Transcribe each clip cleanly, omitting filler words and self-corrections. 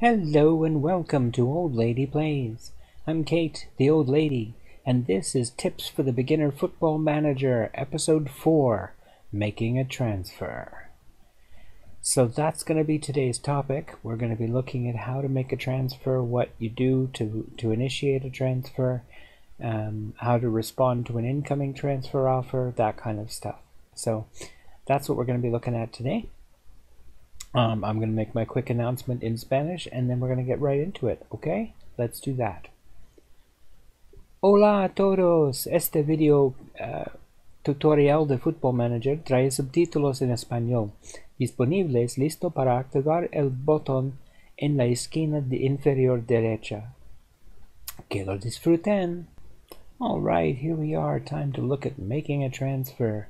Hello and welcome to Old Lady Plays. I'm Kate, the Old Lady, and this is Tips for the Beginner Football Manager, Episode 4, Making a Transfer. So that's going to be today's topic. We're going to be looking at how to make a transfer, what you do to initiate a transfer, how to respond to an incoming transfer offer, that kind of stuff. So that's what we're going to be looking at today. I'm going to make my quick announcement in Spanish and then we're going to get right into it, okay? Let's do that. Hola a todos. Este video tutorial de Football Manager trae subtítulos en español disponibles, listo para activar el botón en la esquina de inferior derecha. Que lo disfruten. Alright, here we are. Time to look at making a transfer.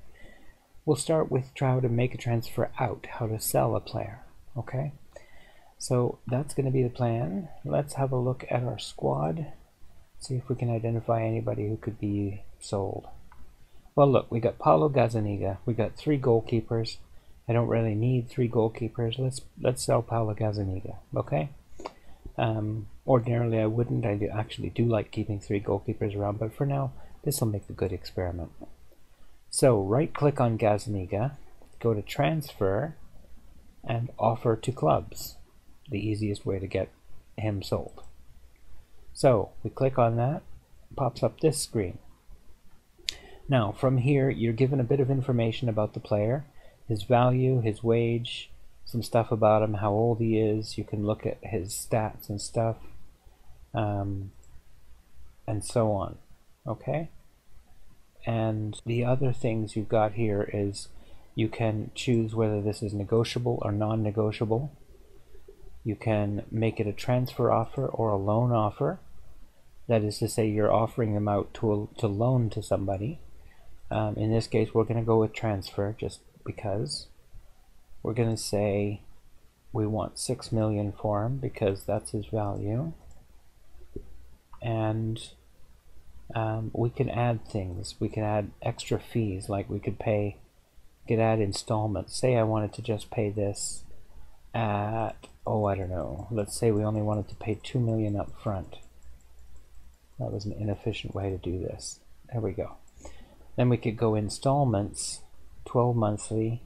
We'll start with how to make a transfer out, how to sell a player, okay? So that's going to be the plan. Let's have a look at our squad, see if we can identify anybody who could be sold. Well, look, we got Paulo Gazzaniga. We got three goalkeepers. I don't really need three goalkeepers. Let's sell Paulo Gazzaniga, okay? Ordinarily I wouldn't. I actually do like keeping three goalkeepers around, but for now this will make a good experiment. So right-click on Gazzaniga, go to Transfer, and Offer to Clubs, the easiest way to get him sold. So we click on that, pops up this screen. Now from here you're given a bit of information about the player, his value, his wage, some stuff about him, how old he is. You can look at his stats and stuff, and so on, okay? And the other things you've got here is you can choose whether this is negotiable or non-negotiable. You can make it a transfer offer or a loan offer. That is to say, you're offering them out to loan to somebody. In this case, we're going to go with transfer just because. We're going to say we want $6 million for him because that's his value. And we can add things. We can add extra fees, like we could add installments. Say I wanted to just pay this at, oh, I don't know, let's say we only wanted to pay $2 million up front. That was an inefficient way to do this. There we go. Then we could go installments, 12 monthly,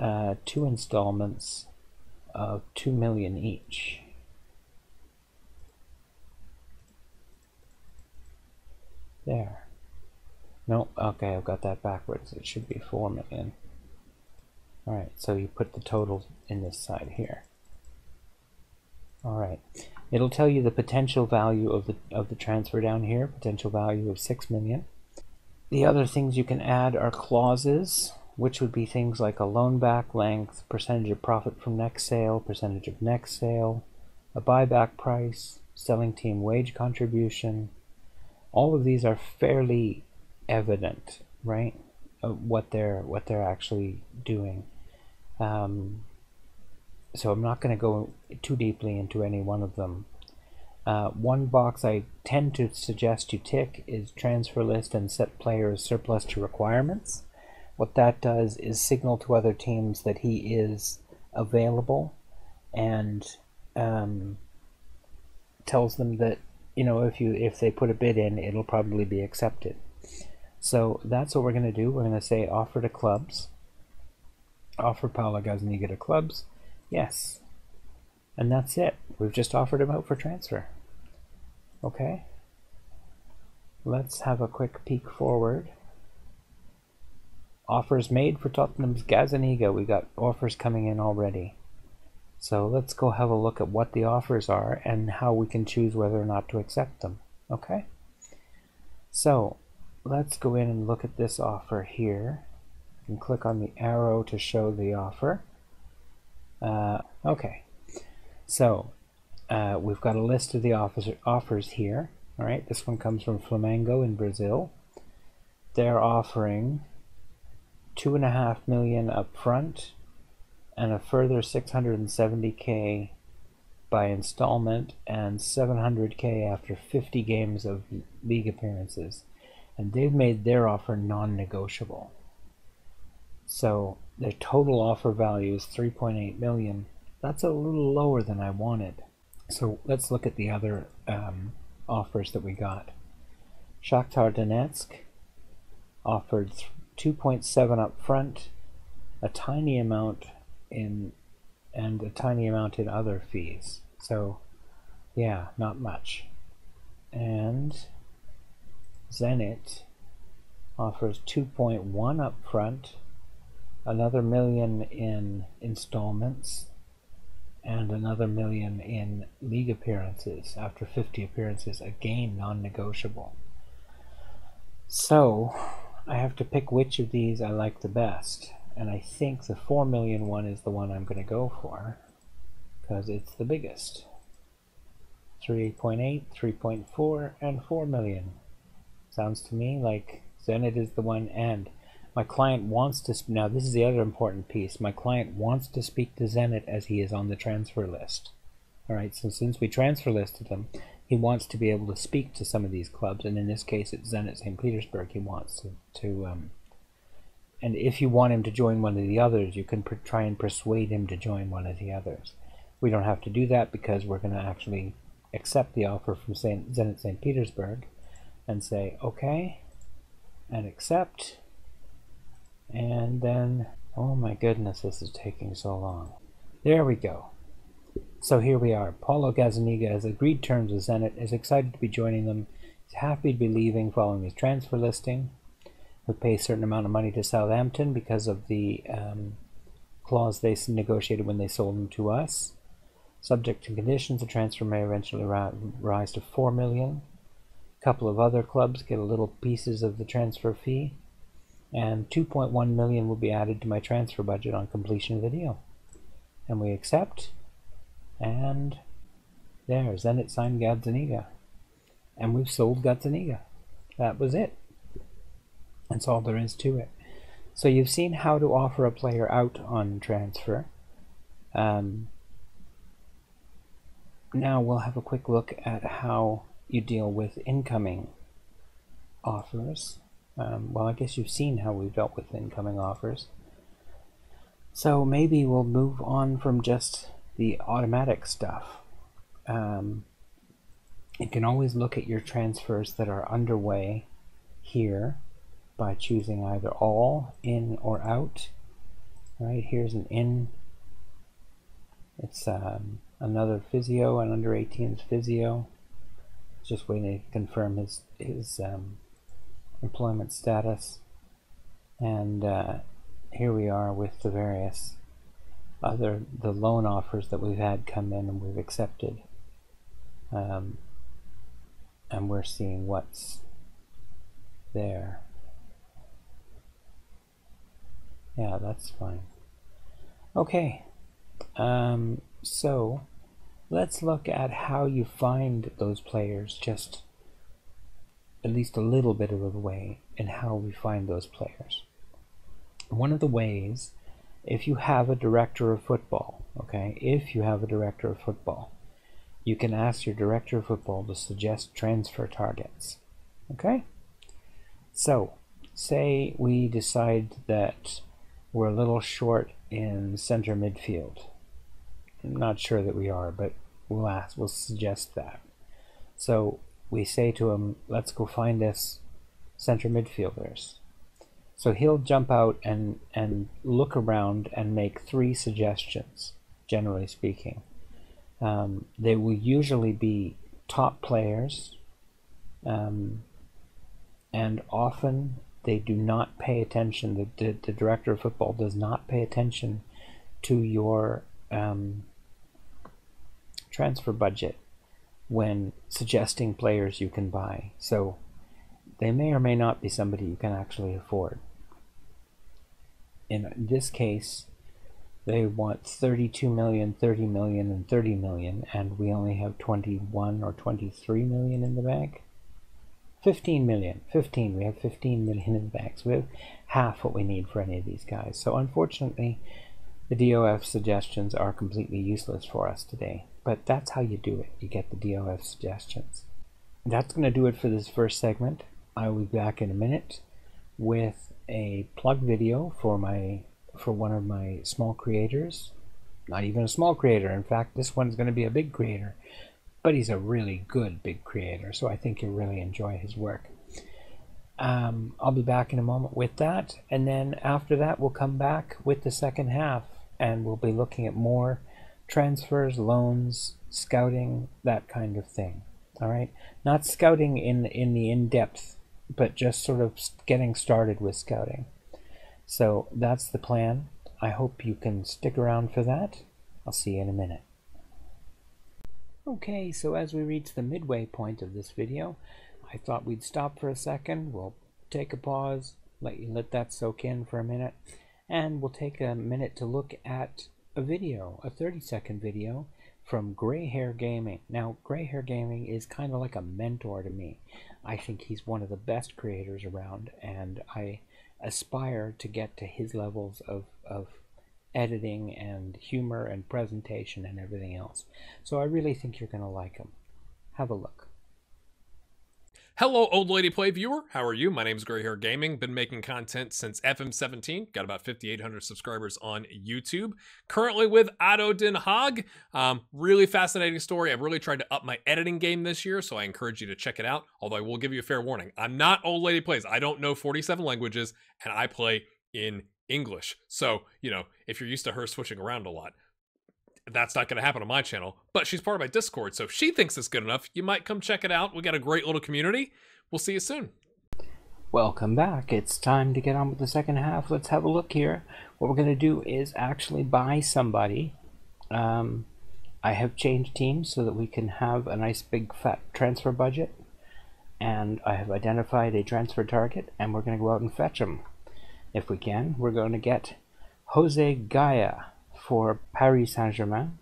2 installments of $2 million each. There. No, okay, I've got that backwards. It should be $4 million. Alright, so you put the total in this side here. Alright. It'll tell you the potential value of the transfer down here, potential value of $6 million. The other things you can add are clauses, which would be things like a loan back length, percentage of profit from next sale, percentage of next sale, a buyback price, selling team wage contribution. All of these are fairly evident, right? What they're actually doing. So I'm not going to go too deeply into any one of them. One box I tend to suggest you tick is transfer list and set players surplus to requirements. What that does is signal to other teams that he is available, and tells them that, you know, if they put a bid in, it'll probably be accepted. So that's what we're going to do. We're going to say offer to clubs. Offer Paulo Gazzaniga to clubs. Yes. And that's it. We've just offered him out for transfer. Okay. Let's have a quick peek forward. Offers made for Tottenham's Gazzaniga. We got offers coming in already. So let's go have a look at what the offers are and how we can choose whether or not to accept them, okay? So let's go in and look at this offer here. You can click on the arrow to show the offer. Okay, so we've got a list of the offers here. All right, this one comes from Flamengo in Brazil. They're offering $2.5 million up front, and a further $670K by installment and $700K after 50 games of league appearances. And they've made their offer non-negotiable. So their total offer value is $3.8 million That's a little lower than I wanted. So let's look at the other offers that we got. Shakhtar Donetsk offered 2.7 up front, a tiny amount in, and a tiny amount in other fees. So yeah, not much. And Zenit offers 2.1 up front, another $1 million in installments, and another $1 million in league appearances after 50 appearances, again non-negotiable. So I have to pick which of these I like the best, and I think the $4 million one is the one I'm going to go for because it's the biggest. 3.8, 3.4, and $4 million. Sounds to me like Zenit is the one, and my client wants to, now this is the other important piece, my client wants to speak to Zenit as he is on the transfer list. Alright, so since we transfer listed him, he wants to be able to speak to some of these clubs, and in this case it's Zenit St. Petersburg he wants to and if you want him to join one of the others, you can try and persuade him to join one of the others. We don't have to do that because we're going to actually accept the offer from Zenit St. Petersburg and say okay, and accept. And then, oh my goodness, this is taking so long. There we go. So here we are. Paulo Gazzaniga has agreed terms with Zenit, is excited to be joining them, is happy to be leaving following his transfer listing. Would pay a certain amount of money to Southampton because of the clause they negotiated when they sold him to us. Subject to conditions, the transfer may eventually rise to $4 million. A couple of other clubs get a little pieces of the transfer fee. And $2.1 million will be added to my transfer budget on completion of the deal. And we accept. And there, Zenit signed Gazzaniga. And we've sold Gazzaniga. That was it. That's all there is to it. So you've seen how to offer a player out on transfer. Now we'll have a quick look at how you deal with incoming offers. Well, I guess you've seen how we've dealt with incoming offers. So maybe we'll move on from just the automatic stuff. You can always look at your transfers that are underway here by choosing either all, in, or out. Right, here's an in. It's another physio, an under 18's physio. Just waiting to confirm his employment status. And here we are with the various other loan offers that we've had come in and we've accepted, and we're seeing what's there. Yeah, that's fine. Okay, so let's look at how you find those players, just at least a little bit of a way in how we find those players. One of the ways, if you have a director of football, okay, if you have a director of football, you can ask your director of football to suggest transfer targets. Okay, so say we decide that we're a little short in center midfield. I'm not sure that we are, but we'll ask, we'll suggest that. So we say to him, let's go find us center midfielders. So he'll jump out and look around and make 3 suggestions, generally speaking. They will usually be top players, and often they do not pay attention, the director of football does not pay attention to your transfer budget when suggesting players you can buy. So they may or may not be somebody you can actually afford. In this case, they want 32 million, 30 million, and 30 million, and we only have 21 or 23 million in the bank. 15 million, 15, we have 15 million in the bank, so we have half what we need for any of these guys. So unfortunately, the DOF suggestions are completely useless for us today, but that's how you do it. You get the DOF suggestions. That's going to do it for this first segment. I will be back in a minute with a plug video for one of my small creators, Not even a small creator. In fact, this one's going to be a big creator. But he's a really good big creator, so I think you'll really enjoy his work. I'll be back in a moment with that, and then after that we'll come back with the second half, and we'll be looking at more transfers, loans, scouting, that kind of thing. All right, not scouting in the in-depth, but just sort of getting started with scouting. So that's the plan. I hope you can stick around for that. I'll see you in a minute. Okay, so as we reach the midway point of this video, I thought we'd stop for a second. We'll take a pause, let that soak in for a minute, and we'll take a minute to look at a video, a 30-second video from Greyhairgaming. Now, Greyhairgaming is kind of like a mentor to me. I think he's one of the best creators around, and I aspire to get to his levels of editing and humor and presentation and everything else. So I really think you're going to like them. Have a look. Hello, Old Lady Play viewer. How are you? My name's Greyhairgaming. Been making content since FM17. Got about 5,800 subscribers on YouTube. Currently with Ado Din Haag. Really fascinating story. I've really tried to up my editing game this year, so I encourage you to check it out. Although I will give you a fair warning. I'm not Old Lady Plays. I don't know 47 languages, and I play in English. So, you know, if you're used to her switching around a lot, that's not going to happen on my channel, but she's part of my Discord, so if she thinks it's good enough, you might come check it out. We got a great little community. We'll see you soon. Welcome back. It's time to get on with the second half. Let's have a look here. What we're going to do is actually buy somebody. I have changed teams so that we can have a nice big fat transfer budget, and I have identified a transfer target, and we're going to go out and fetch them. If we can, we're going to get Jose Gaia for Paris Saint-Germain.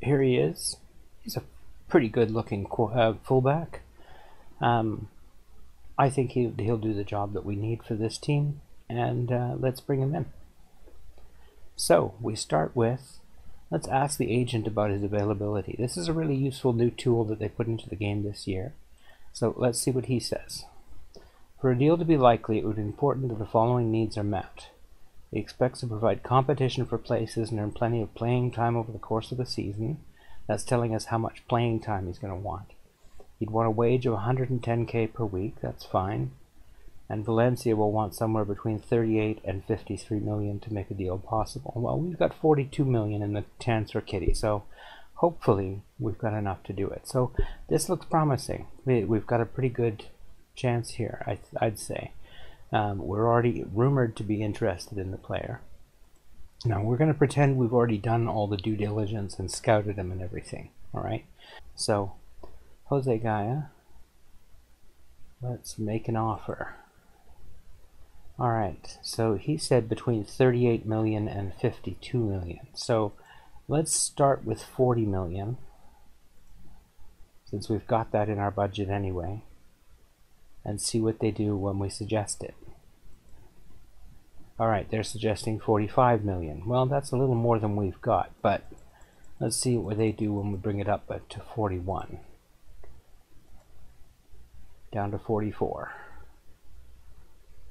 Here he is. He's a pretty good looking fullback. I think he'll do the job that we need for this team, and let's bring him in. So we start with, let's ask the agent about his availability. This is a really useful new tool that they put into the game this year. So let's see what he says. For a deal to be likely, it would be important that the following needs are met. He expects to provide competition for places and earn plenty of playing time over the course of the season. That's telling us how much playing time he's going to want. He'd want a wage of 110k per week, that's fine. And Valencia will want somewhere between 38 and 53 million to make a deal possible. Well, we've got 42 million in the transfer kitty, so hopefully we've got enough to do it. So this looks promising. We've got a pretty good chance here, I'd say. We're already rumored to be interested in the player. Now we're going to pretend we've already done all the due diligence and scouted him and everything. All right, so Jose Gaia, let's make an offer. All right, so he said between 38 million and 52 million. So let's start with 40 million since we've got that in our budget anyway, and see what they do when we suggest it. Alright, they're suggesting 45 million. Well, that's a little more than we've got, but let's see what they do when we bring it up to 41. Down to 44.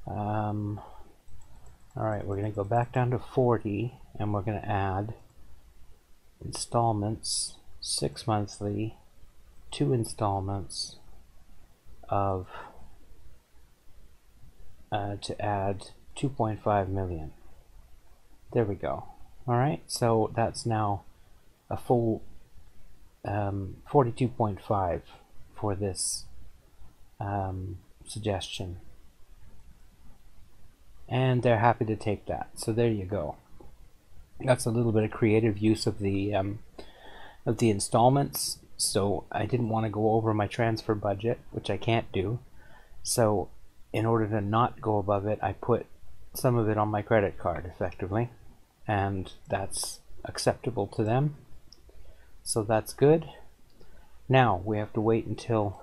Alright, we're going to go back down to 40, and we're going to add installments, 6 monthly, 2 installments of to add 2.5 million. There we go. All right, so that's now a full 42.5 for this suggestion, and they're happy to take that. So there you go. That's a little bit of creative use of the installments. So I didn't want to go over my transfer budget, which I can't do. So in order to not go above it, I put some of it on my credit card effectively, and that's acceptable to them, so that's good. Now we have to wait until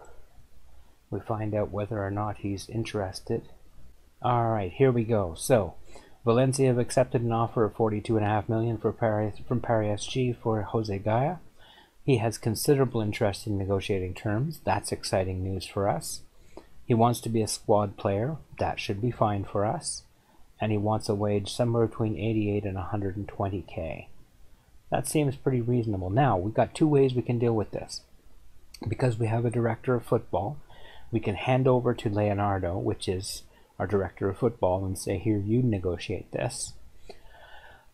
we find out whether or not he's interested. Alright, here we go. So Valencia have accepted an offer of 42.5 million for Paris, from Paris SG for Jose Gaia. He has considerable interest in negotiating terms. That's exciting news for us. He wants to be a squad player. That should be fine for us. and he wants a wage somewhere between 88 and 120k. That seems pretty reasonable. Now, we've got two ways we can deal with this. Because we have a director of football, we can hand over to Leonardo, which is our director of football, and say, here, you negotiate this.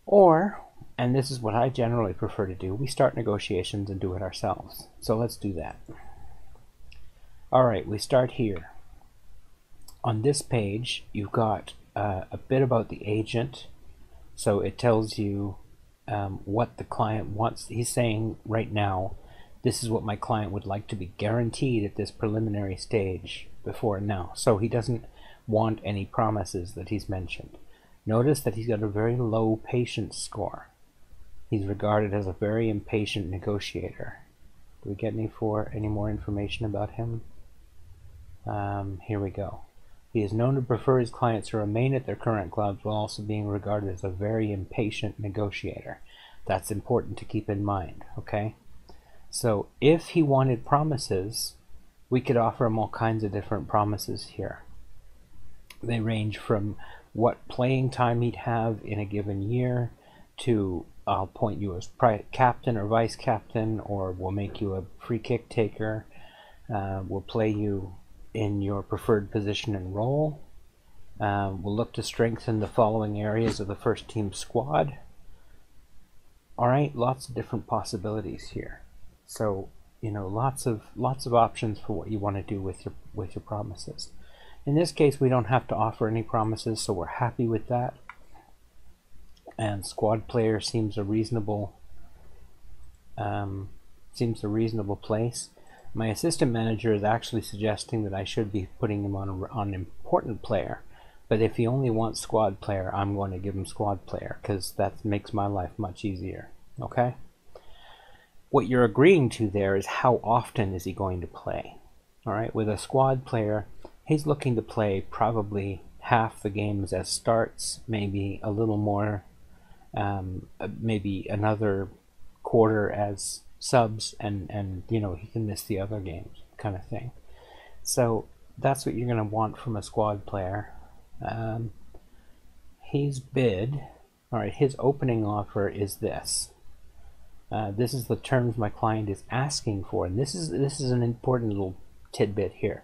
Or, and this is what I generally prefer to do, we start negotiations and do it ourselves. So let's do that. All right, we start here. On this page, you've got a bit about the agent. So it tells you what the client wants. He's saying right now, this is what my client would like to be guaranteed at this preliminary stage before now. So he doesn't want any promises that he's mentioned. Notice that he's got a very low patience score. He's regarded as a very impatient negotiator. Do we get any more information about him? Here we go. He is known to prefer his clients to remain at their current clubs while also being regarded as a very impatient negotiator. That's important to keep in mind, okay? So if he wanted promises, we could offer him all kinds of different promises here. They range from what playing time he'd have in a given year to I'll appoint you as captain or vice captain, or we'll make you a free kick taker, we'll play you in your preferred position and role, we'll look to strengthen the following areas of the first team squad. All right, lots of different possibilities here. So, you know, lots of options for what you want to do with your promises. In this case, we don't have to offer any promises, so we're happy with that. And squad player seems a reasonable place. My assistant manager is actually suggesting that I should be putting him on important player, but if he only wants squad player, I'm going to give him squad player because that makes my life much easier. Okay. What you're agreeing to there is how often is he going to play. All right, with a squad player, he's looking to play probably half the games as starts, maybe a little more, maybe another quarter as subs, and you know, he can miss the other games, kind of thing. So that's what you're going to want from a squad player. His bid, all right, his opening offer is this. This is the terms my client is asking for, and this is an important little tidbit here,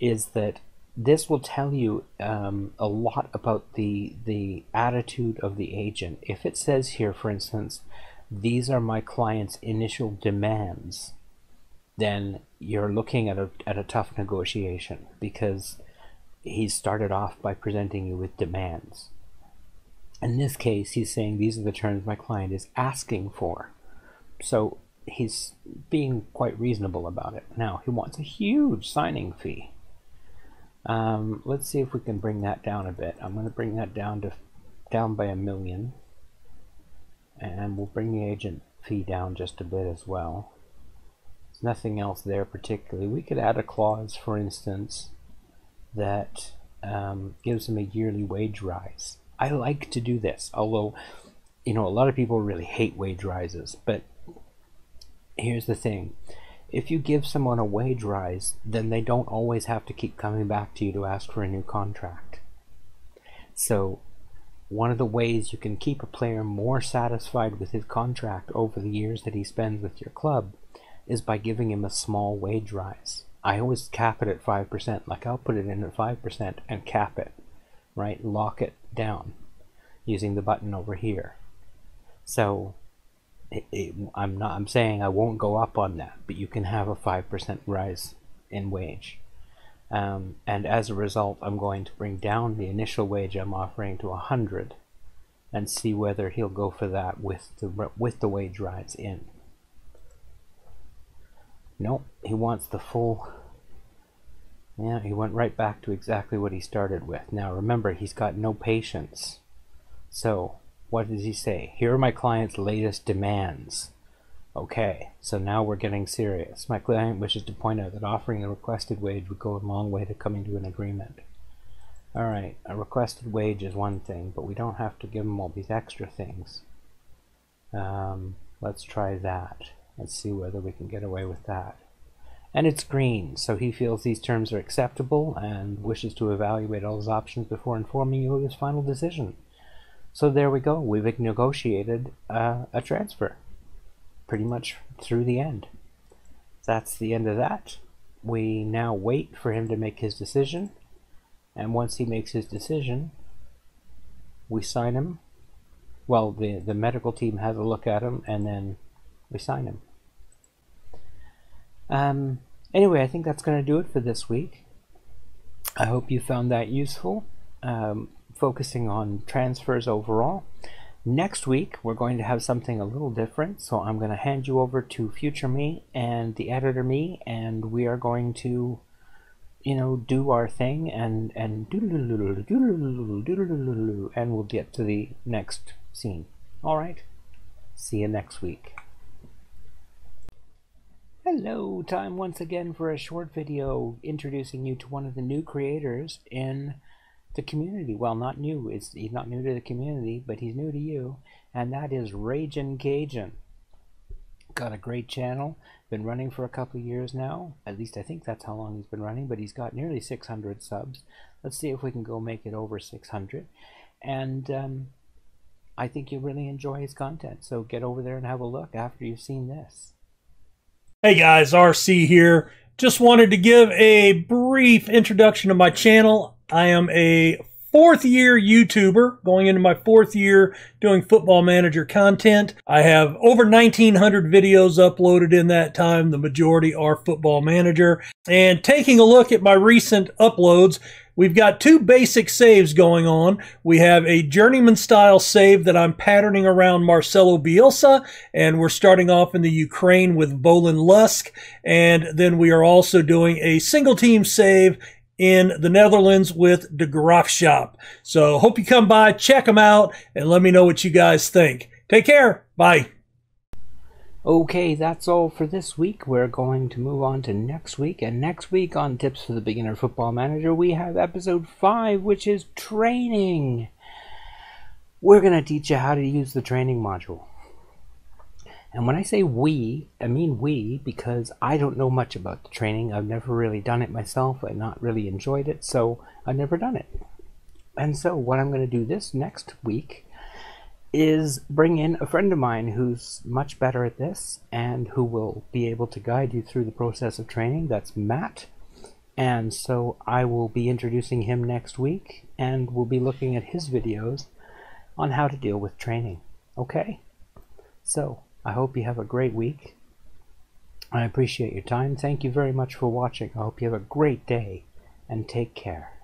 is that this will tell you a lot about the attitude of the agent. If it says here, for instance, these are my client's initial demands, then you're looking at a tough negotiation, because he started off by presenting you with demands. In this case, he's saying these are the terms my client is asking for. So he's being quite reasonable about it. Now, he wants a huge signing fee. Let's see if we can bring that down a bit. I'm going to bring that down by $1 million, and we'll bring the agent fee down just a bit as well. There's nothing else there particularly. We could add a clause, for instance, that gives him a yearly wage rise. I like to do this, although, you know, a lot of people really hate wage rises, but here's the thing. If you give someone a wage rise, then they don't always have to keep coming back to you to ask for a new contract. So one of the ways you can keep a player more satisfied with his contract over the years that he spends with your club is by giving him a small wage rise. I always cap it at 5%, like I'll put it in at 5% and cap it, right? Lock it down using the button over here. So I'm saying I won't go up on that, but you can have a 5% rise in wage, and as a result, I'm going to bring down the initial wage I'm offering to 100, and see whether he'll go for that with the wage rise in. Nope, he wants the full. Yeah, he went right back to exactly what he started with. Now remember, he's got no patience, so. What does he say? Here are my client's latest demands. Okay, so now we're getting serious. My client wishes to point out that offering the requested wage would go a long way to coming to an agreement. All right, a requested wage is one thing, but we don't have to give him all these extra things. Let's try that. Let's see whether we can get away with that. and it's green, so he feels these terms are acceptable and wishes to evaluate all his options before informing you of his final decision. So there we go, we've negotiated a transfer, pretty much through the end. That's the end of that. We now wait for him to make his decision, and once he makes his decision, we sign him. Well, the medical team has a look at him, and then we sign him. Anyway, I think that's going to do it for this week. I hope you found that useful, focusing on transfers overall. Next week, we're going to have something a little different, so I'm going to hand you over to Future Me and the Editor Me, and we are going to, you know, do our thing, and we'll get to the next scene. Alright, see you next week. Hello, time once again for a short video introducing you to one of the new creators in the community. Well, not new, he's not new to the community, but he's new to you, and that is Ragin Cajun. Got a great channel, been running for a couple of years now, at least I think that's how long he's been running, but he's got nearly 600 subs. Let's see if we can go make it over 600, and I think you'll really enjoy his content, so get over there and have a look after you've seen this. Hey guys, RC here. Just wanted to give a brief introduction to my channel. I am a fourth-year YouTuber, going into my fourth year doing football manager content. I have over 1,900 videos uploaded in that time. The majority are football manager. And taking a look at my recent uploads, we've got two basic saves going on. We have a journeyman-style save that I'm patterning around Marcelo Bielsa, and we're starting off in the Ukraine with Volyn Lutsk, and then we are also doing a single-team save in the Netherlands with De Graafschap. So hope you come by, check them out, and let me know what you guys think. Take care. Bye. Okay, that's all for this week. We're going to move on to next week, and next week on Tips for the Beginner Football Manager, we have episode 5, which is training. We're going to teach you how to use the training module. And when I say we, I mean we, because I don't know much about the training. I've never really done it myself. I've not really enjoyed it, so I've never done it. And so what I'm going to do this next week is bring in a friend of mine who's much better at this and who will be able to guide you through the process of training. That's Matt. And so I will be introducing him next week, and we'll be looking at his videos on how to deal with training. Okay? So I hope you have a great week. I appreciate your time. Thank you very much for watching. I hope you have a great day, and take care.